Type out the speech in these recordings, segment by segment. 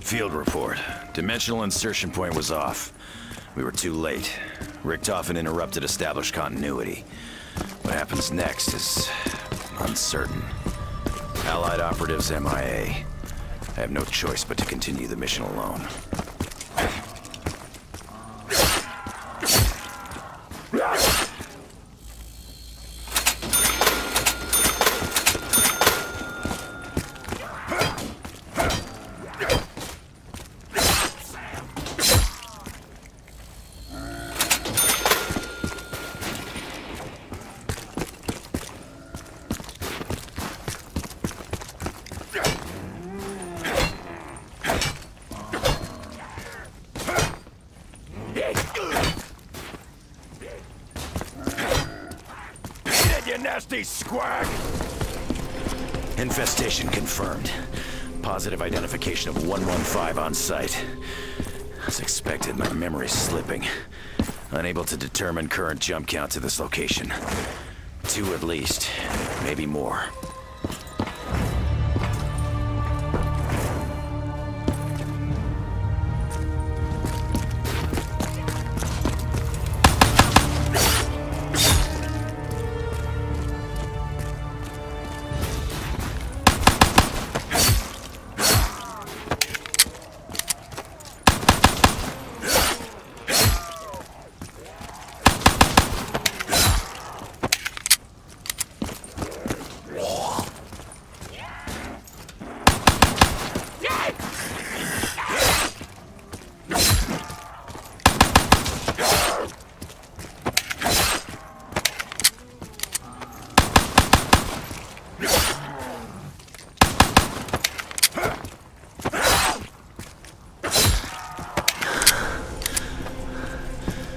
Field report. Dimensional insertion point was off. We were too late. Richtofen interrupted established continuity. What happens next is uncertain. Allied operatives MIA. I have no choice but to continue the mission alone. You nasty squag! Infestation confirmed. Positive identification of 115 on site. As expected, my memory's slipping. Unable to determine current jump count to this location. 2 at least, maybe more.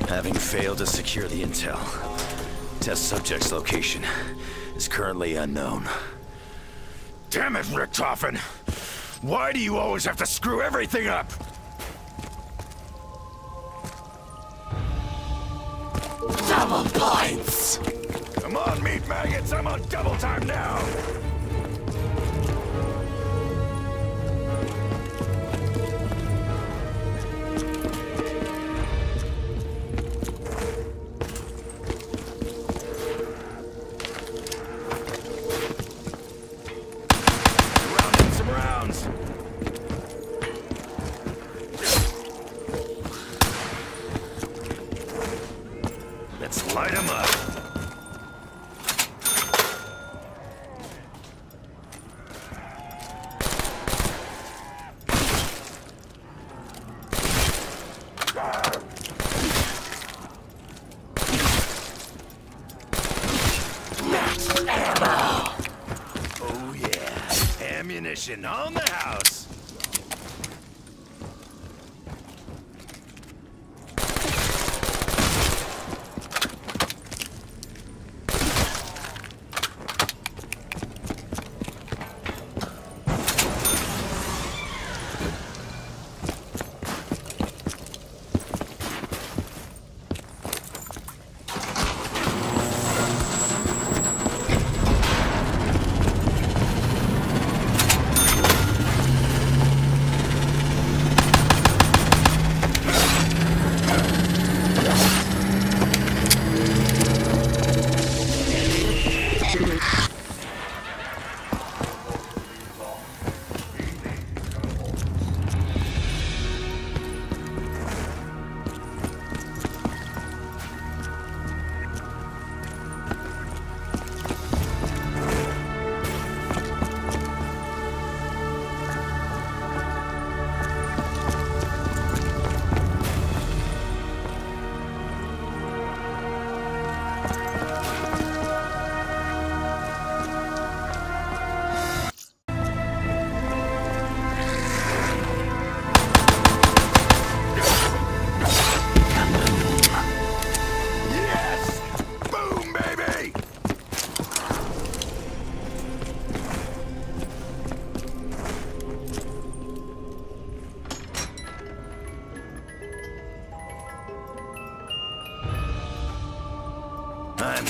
Having failed to secure the intel, test subject's location is currently unknown. Damn it, Richtofen! Why do you always have to screw everything up? Double points! Come on, meat maggots! I'm on double time now! Let's light him up. Max ammo. Oh yeah, ammunition on the house.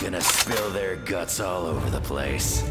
gonna spill their guts all over the place.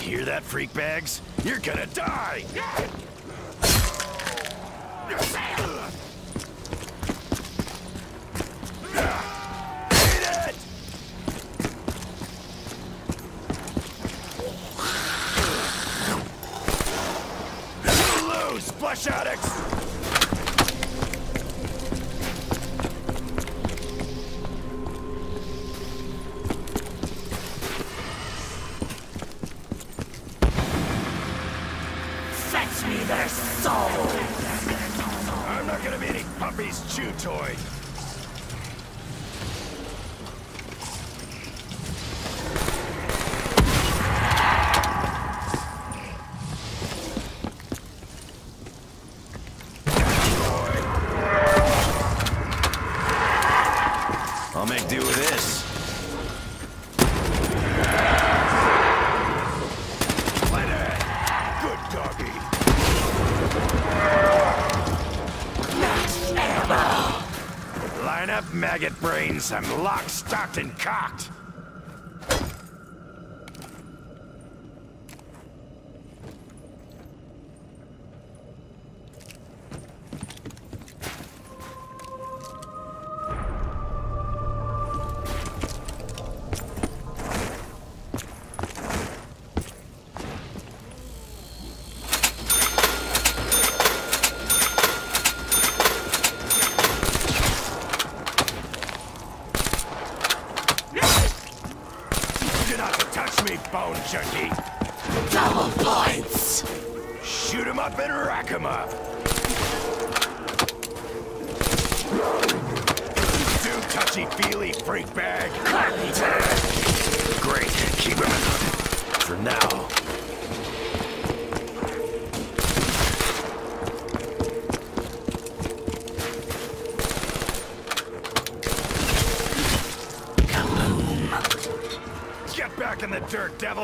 Hear that, freak bags? You're gonna die! Maggot brains, I'm locked, stocked, and cocked!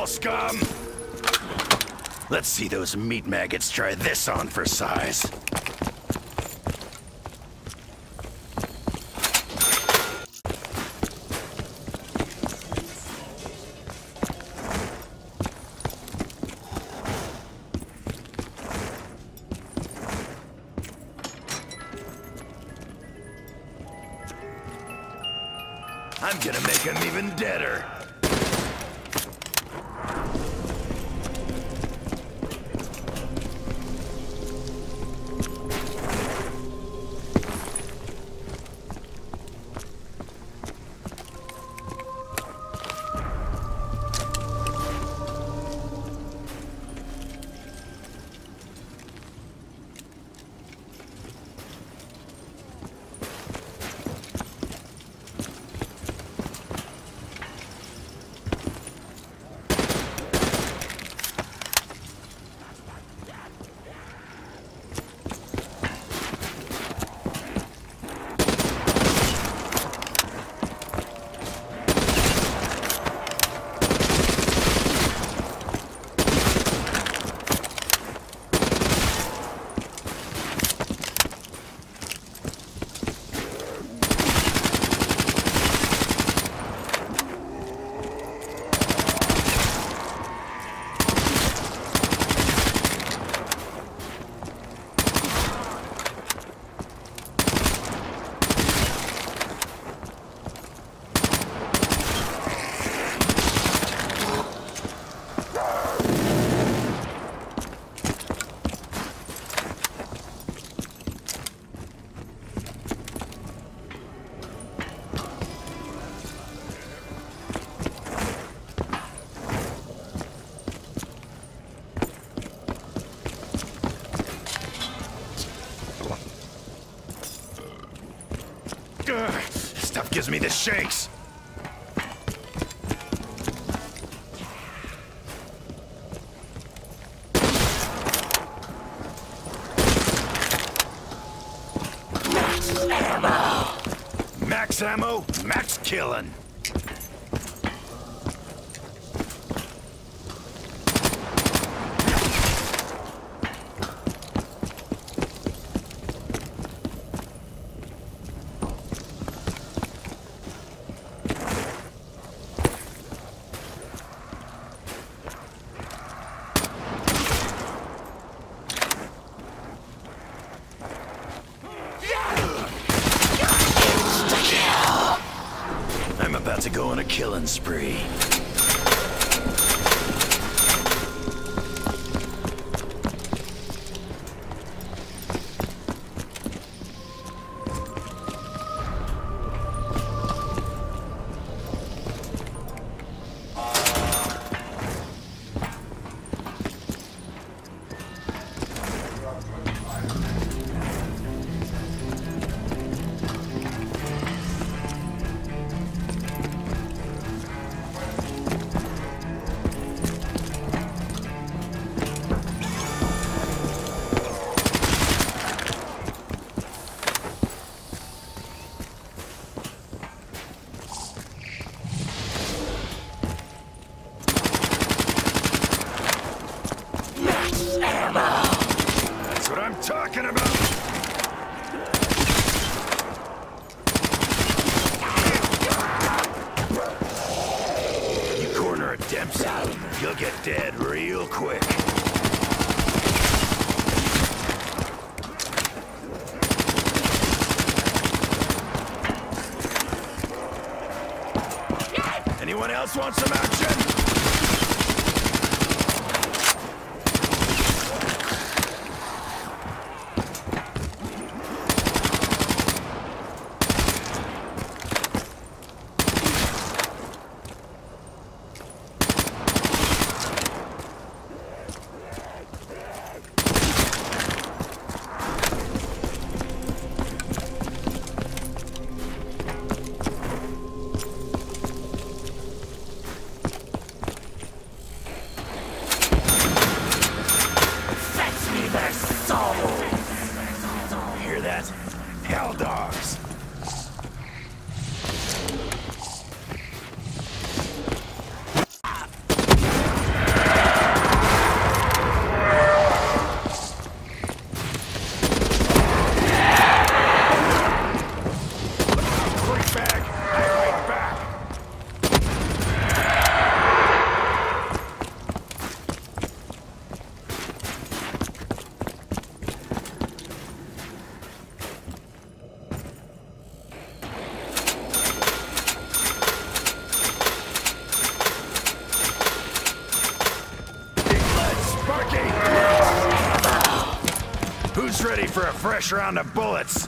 Scum! Let's see those meat maggots try this on for size. I'm gonna make them even deader. gives me the shakes. Max ammo, max killing. About to go on a killing spree. That's what I'm talking about! You corner a Dempsey, you'll get dead real quick. Anyone else want some action? Hell dogs. Who's ready for a fresh round of bullets?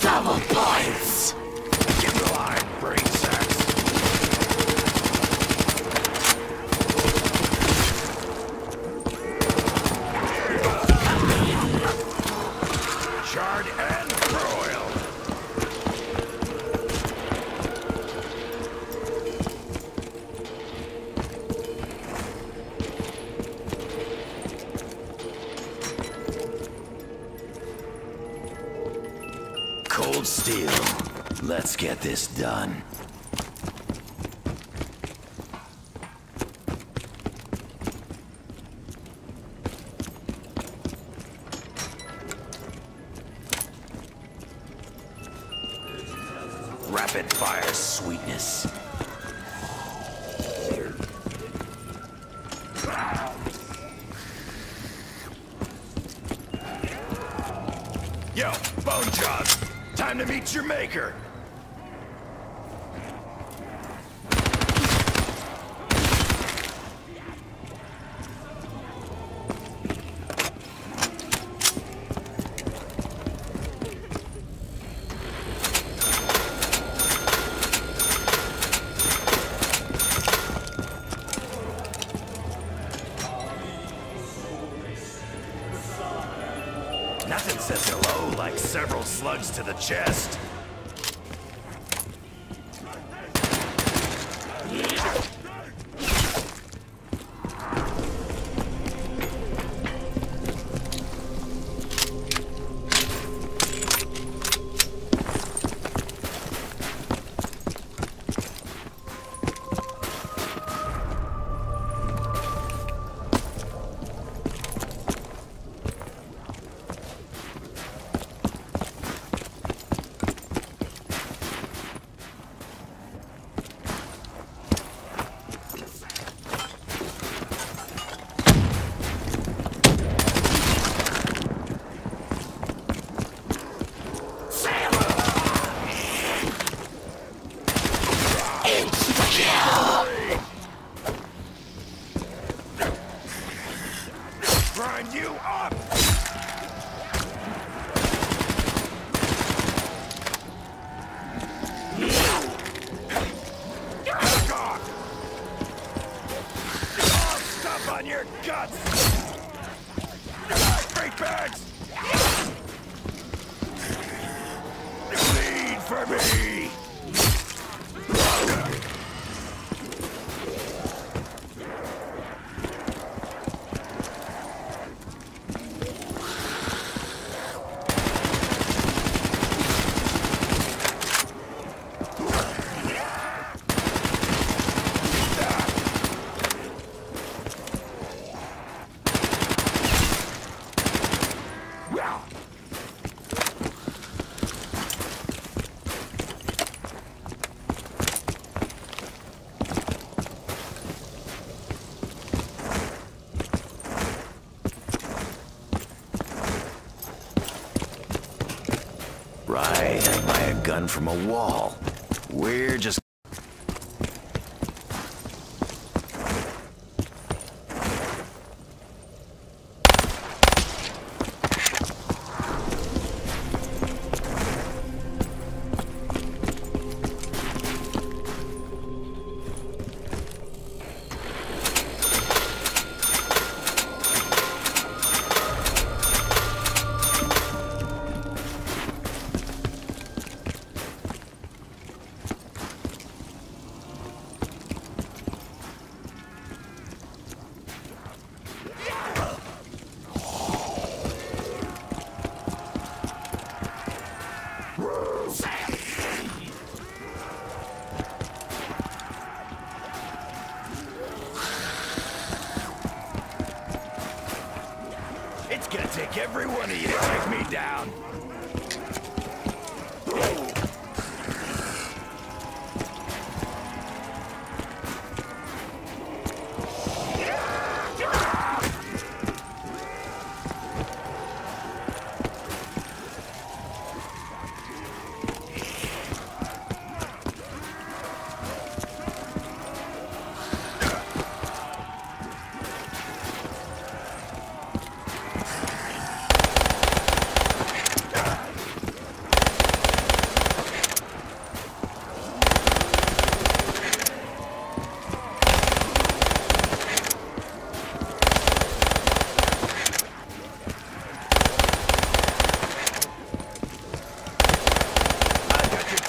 Double points! Give me a line, brain sacks. Charred and broiled. Cold steel. Let's get this done. Wrap rapid fire sweetness. Yo, bone jobs. Time to meet your maker. Nothing says hello like several slugs to the chest. Grind you up! Stop on your guts! Great bags! Bleed for me! Right, I buy a gun from a wall. We're just... It's gonna take every one of you to take me down.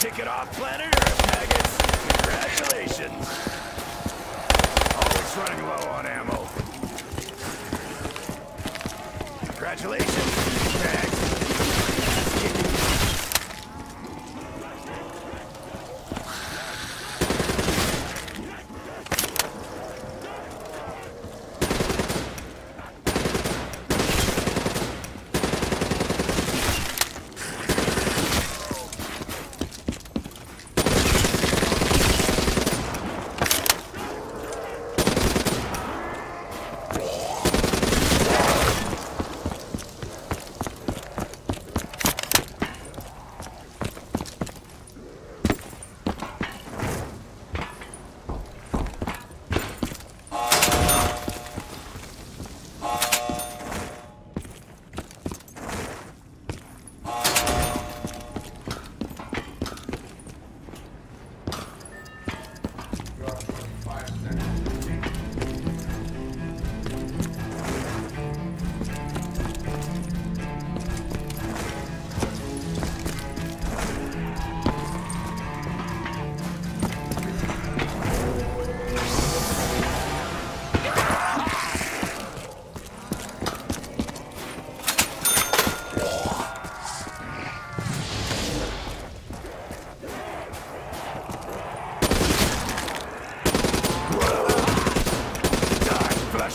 Ticket off planet Earth, maggots! Congratulations! Always running low on ammo. Congratulations, bags!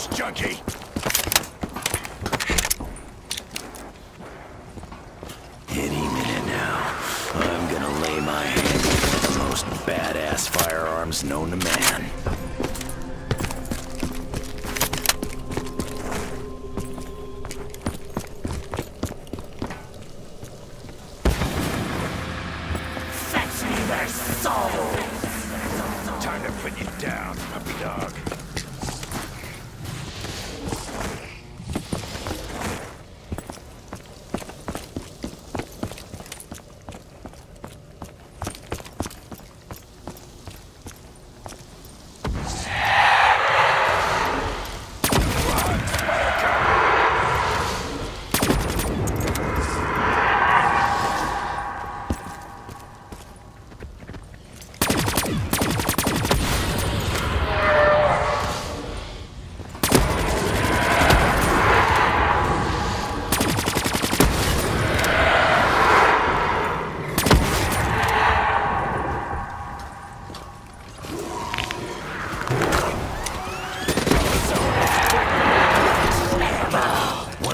gas junkie. Any minute now, I'm gonna lay my hands on the most badass firearms known to man. Fetch me their souls! Time to put you down, puppy dog.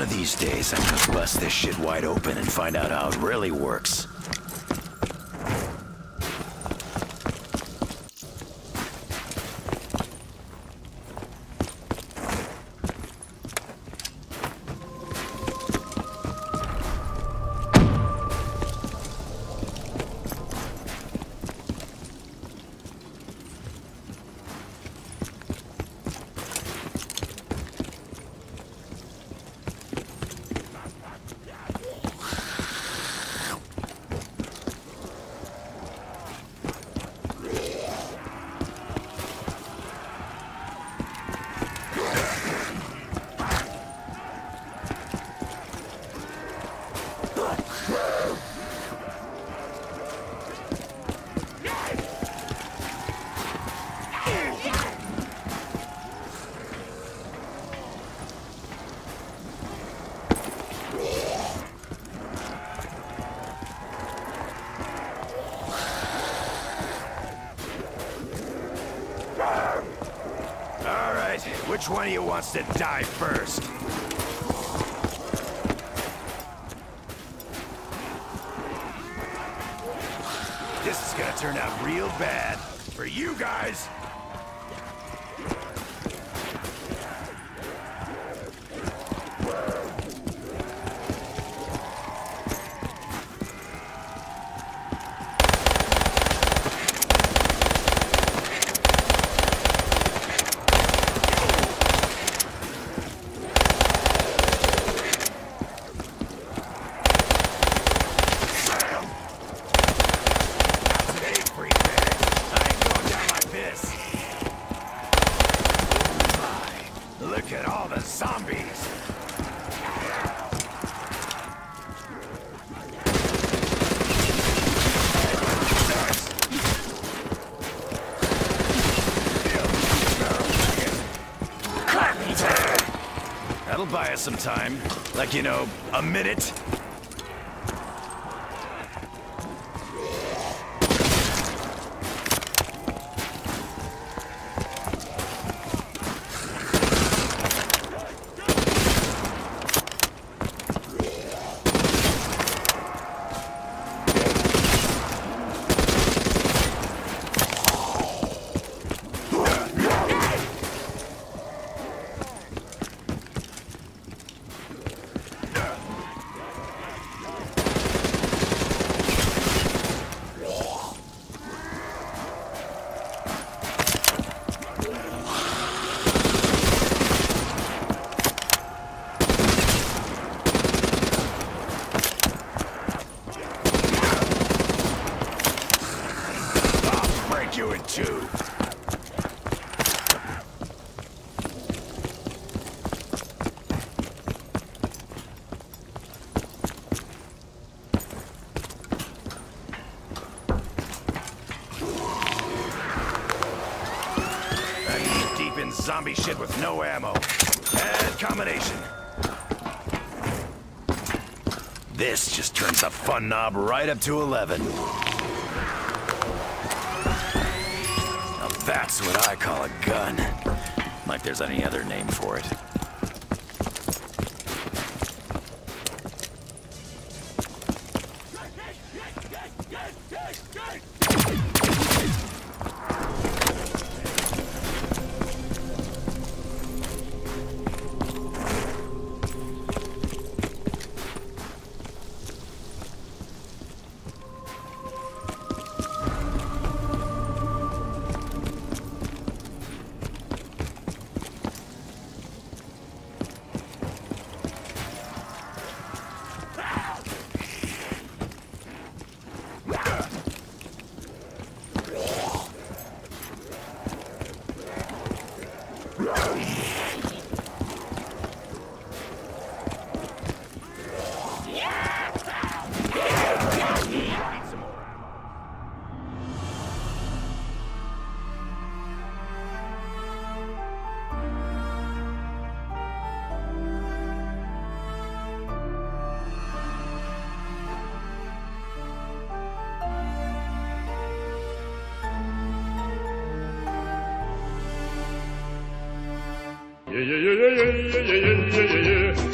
These days, I'm gonna bust this shit wide open and find out how it really works. Which one of you wants to die first? This is gonna turn out real bad for you guys. Look at all the zombies! That'll buy us some time. Like, you know, a minute. You in two. I'm deep in zombie shit with no ammo. Bad combination. This just turns the fun knob right up to 11. That's what I call a gun. like there's any other name for it. Yeah.